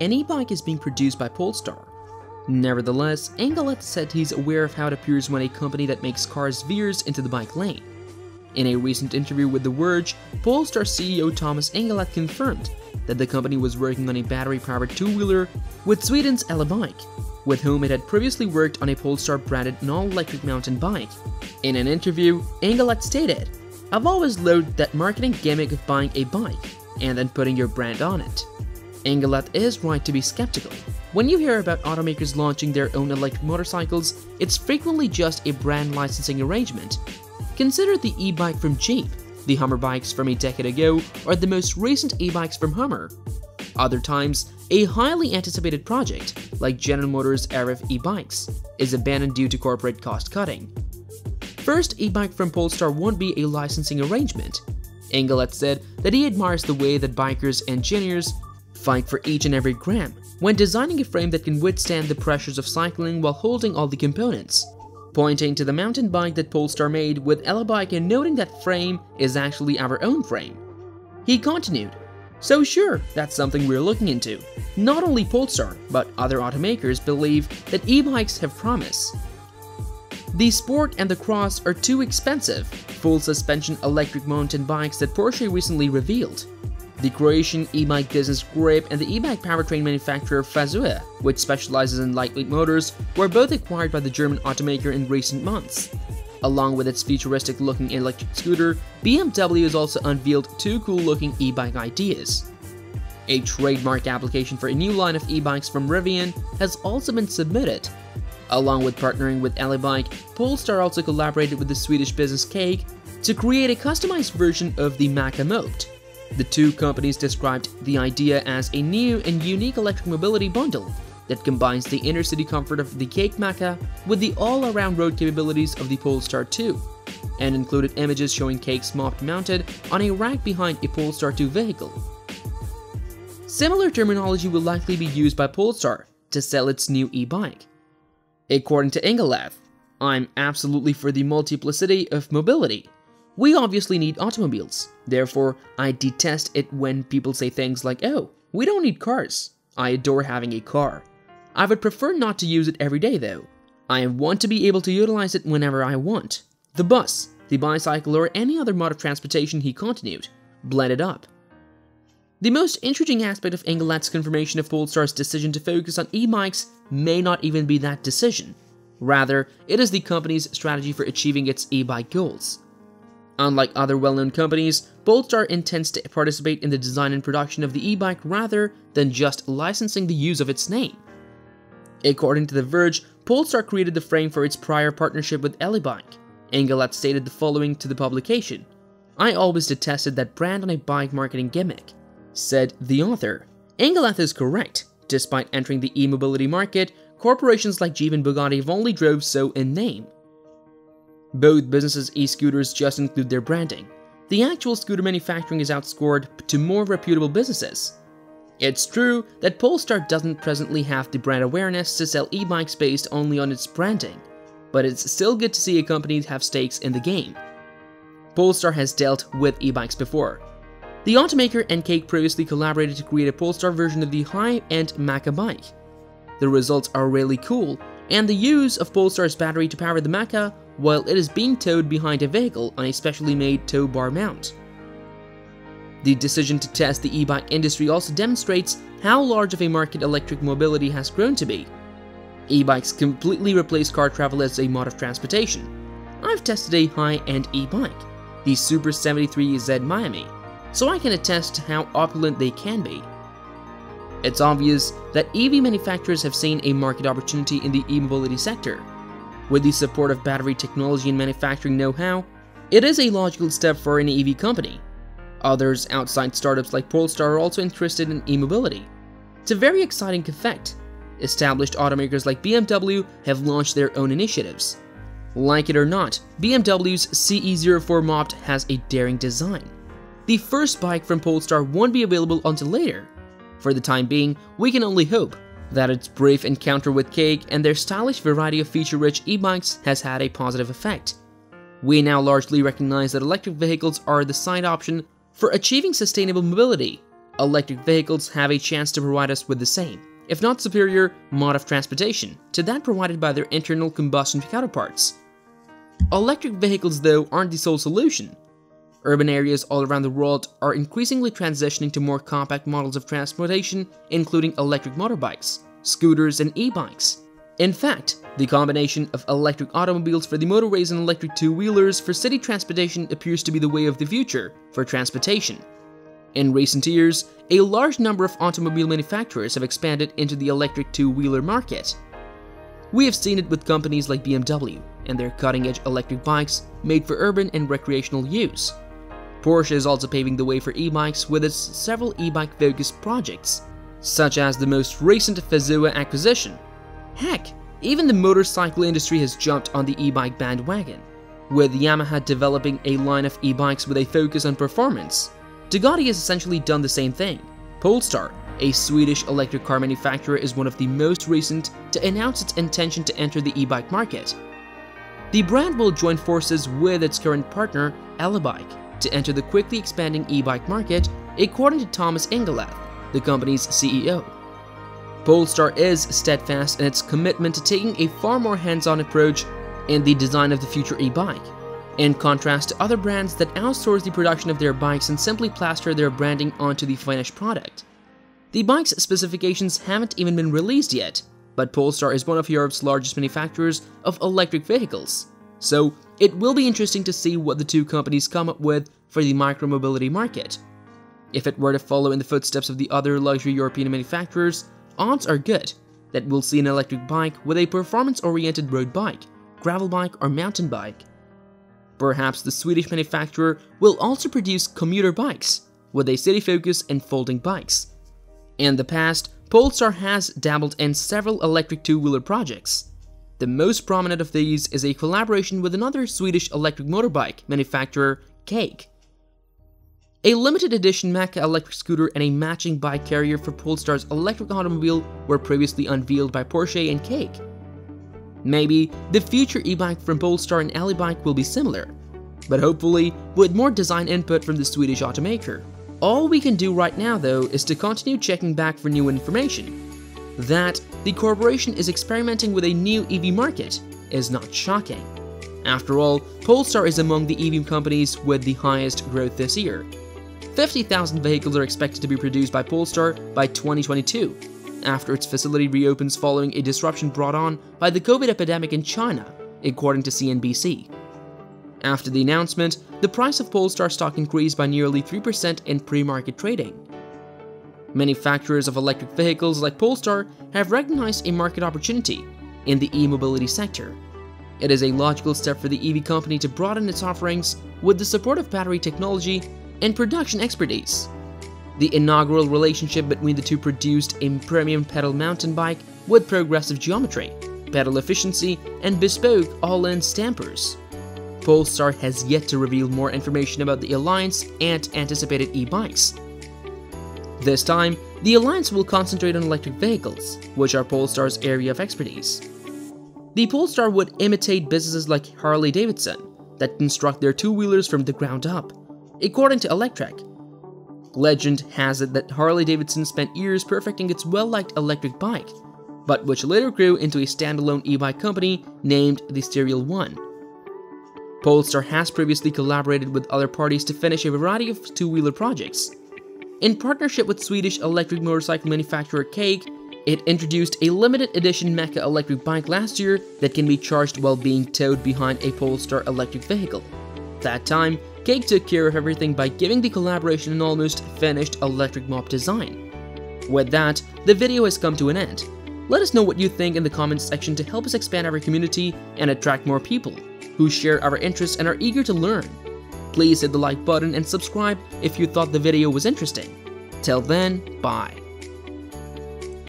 An e-bike is being produced by Polestar. Nevertheless, Ingenlath said he's aware of how it appears when a company that makes cars veers into the bike lane. In a recent interview with The Verge, Polestar CEO Thomas Ingenlath confirmed that the company was working on a battery-powered two-wheeler with Sweden's Allebike, with whom it had previously worked on a Polestar-branded non-electric mountain bike. In an interview, Ingenlath stated, "I've always loathed that marketing gimmick of buying a bike and then putting your brand on it." Ingenlath is right to be skeptical. When you hear about automakers launching their own electric motorcycles, it's frequently just a brand licensing arrangement. Consider the e-bike from Jeep, the Hummer bikes from a decade ago, or the most recent e-bikes from Hummer. Other times, a highly anticipated project, like General Motors' Ariv e-bikes, is abandoned due to corporate cost-cutting. First e-bike from Polestar won't be a licensing arrangement. Ingenlath said that he admires the way that bikers and engineers fight for each and every gram when designing a frame that can withstand the pressures of cycling while holding all the components, pointing to the mountain bike that Polestar made with Allebike and noting that frame is actually our own frame. He continued, "So sure, that's something we're looking into." Not only Polestar, but other automakers believe that e-bikes have promise. The Sport and the Cross are too expensive, full-suspension electric mountain bikes that Porsche recently revealed. The Croatian e-bike business Grip and the e-bike powertrain manufacturer Fazua, which specializes in lightweight motors, were both acquired by the German automaker in recent months. Along with its futuristic-looking electric scooter, BMW has also unveiled two cool-looking e-bike ideas. A trademark application for a new line of e-bikes from Rivian has also been submitted. Along with partnering with Allebike, Polestar also collaborated with the Swedish business Cake to create a customized version of the Makka moped. The two companies described the idea as a new and unique electric mobility bundle that combines the inner-city comfort of the Cake Makka with the all-around road capabilities of the Polestar 2, and included images showing Cake's moped mounted on a rack behind a Polestar 2 vehicle. Similar terminology will likely be used by Polestar to sell its new e-bike. According to Ingenlath, "I'm absolutely for the multiplicity of mobility. We obviously need automobiles, therefore I detest it when people say things like, oh, we don't need cars. I adore having a car. I would prefer not to use it every day though. I want to be able to utilize it whenever I want. The bus, the bicycle or any other mode of transportation," he continued, "blend it up." The most interesting aspect of Ingenlath's confirmation of Polestar's decision to focus on e-bikes may not even be that decision. Rather, it is the company's strategy for achieving its e-bike goals. Unlike other well-known companies, Polestar intends to participate in the design and production of the e-bike rather than just licensing the use of its name. According to The Verge, Polestar created the frame for its prior partnership with Allebike. Ingenlath stated the following to the publication, "I always detested that brand on a bike marketing gimmick," said the author. Ingenlath is correct. Despite entering the e-mobility market, corporations like Jeep and Bugatti have only drove so in name. Both businesses' e-scooters just include their branding. The actual scooter manufacturing is outscored to more reputable businesses. It's true that Polestar doesn't presently have the brand awareness to sell e-bikes based only on its branding, but it's still good to see a company have stakes in the game. Polestar has dealt with e-bikes before. The automaker and Cake previously collaborated to create a Polestar version of the high-end Makka bike. The results are really cool, and the use of Polestar's battery to power the Makka while it is being towed behind a vehicle on a specially made tow bar mount. The decision to test the e-bike industry also demonstrates how large of a market electric mobility has grown to be. E-bikes completely replace car travel as a mode of transportation. I've tested a high-end e-bike, the Super 73Z Miami, so I can attest to how opulent they can be. It's obvious that EV manufacturers have seen a market opportunity in the e-mobility sector. With the support of battery technology and manufacturing know-how, it is a logical step for an EV company. Others outside startups like Polestar are also interested in e-mobility. It's a very exciting effect. Established automakers like BMW have launched their own initiatives. Like it or not, BMW's CE04 moped has a daring design. The first bike from Polestar won't be available until later. For the time being, we can only hope that its brief encounter with Cake and their stylish variety of feature-rich e-bikes has had a positive effect. We now largely recognize that electric vehicles are the side option for achieving sustainable mobility, electric vehicles have a chance to provide us with the same, if not superior, mode of transportation to that provided by their internal combustion counterparts. Electric vehicles, though, aren't the sole solution. Urban areas all around the world are increasingly transitioning to more compact models of transportation, including electric motorbikes, scooters, and e-bikes. In fact, the combination of electric automobiles for the motorways and electric two-wheelers for city transportation appears to be the way of the future for transportation. In recent years, a large number of automobile manufacturers have expanded into the electric two-wheeler market. We have seen it with companies like BMW and their cutting-edge electric bikes made for urban and recreational use. Porsche is also paving the way for e-bikes with its several e-bike-focused projects, such as the most recent Fazua acquisition. Heck, even the motorcycle industry has jumped on the e-bike bandwagon, with Yamaha developing a line of e-bikes with a focus on performance. Ducati has essentially done the same thing. Polestar, a Swedish electric car manufacturer, is one of the most recent to announce its intention to enter the e-bike market. The brand will join forces with its current partner, Allebike, to enter the quickly expanding e-bike market, according to Thomas Ingenlath, the company's CEO. Polestar is steadfast in its commitment to taking a far more hands-on approach in the design of the future e-bike, in contrast to other brands that outsource the production of their bikes and simply plaster their branding onto the finished product. The bike's specifications haven't even been released yet, but Polestar is one of Europe's largest manufacturers of electric vehicles. So it will be interesting to see what the two companies come up with for the micromobility market. If it were to follow in the footsteps of the other luxury European manufacturers, odds are good that we'll see an electric bike with a performance-oriented road bike, gravel bike, or mountain bike. Perhaps the Swedish manufacturer will also produce commuter bikes with a city focus and folding bikes. In the past, Polestar has dabbled in several electric two-wheeler projects. The most prominent of these is a collaboration with another Swedish electric motorbike manufacturer, Cake. A limited edition Makka electric scooter and a matching bike carrier for Polestar's electric automobile were previously unveiled by Porsche and Cake. Maybe the future e-bike from Polestar and Allebike will be similar, but hopefully with more design input from the Swedish automaker. All we can do right now, though, is to continue checking back for new information. That the corporation is experimenting with a new EV market is not shocking. After all, Polestar is among the EV companies with the highest growth this year. 50,000 vehicles are expected to be produced by Polestar by 2022, after its facility reopens following a disruption brought on by the COVID epidemic in China, according to CNBC. After the announcement, the price of Polestar stock increased by nearly 3% in pre-market trading. Manufacturers of electric vehicles like Polestar have recognized a market opportunity in the e-mobility sector. It is a logical step for the EV company to broaden its offerings with the support of battery technology and production expertise. The inaugural relationship between the two produced a premium pedal mountain bike with progressive geometry, pedal efficiency, and bespoke all-in stampers. Polestar has yet to reveal more information about the alliance and anticipated e-bikes. This time, the alliance will concentrate on electric vehicles, which are Polestar's area of expertise. The Polestar would imitate businesses like Harley-Davidson that construct their two-wheelers from the ground up, according to Electrek. Legend has it that Harley-Davidson spent years perfecting its well-liked electric bike, but which later grew into a standalone e-bike company named the Serial One. Polestar has previously collaborated with other parties to finish a variety of two-wheeler projects. In partnership with Swedish electric motorcycle manufacturer Cake, it introduced a limited edition Makka electric bike last year that can be charged while being towed behind a Polestar electric vehicle. That time, Cake took care of everything by giving the collaboration an almost finished electric mop design. With that, the video has come to an end. Let us know what you think in the comments section to help us expand our community and attract more people who share our interests and are eager to learn. Please hit the like button and subscribe if you thought the video was interesting. Till then, bye.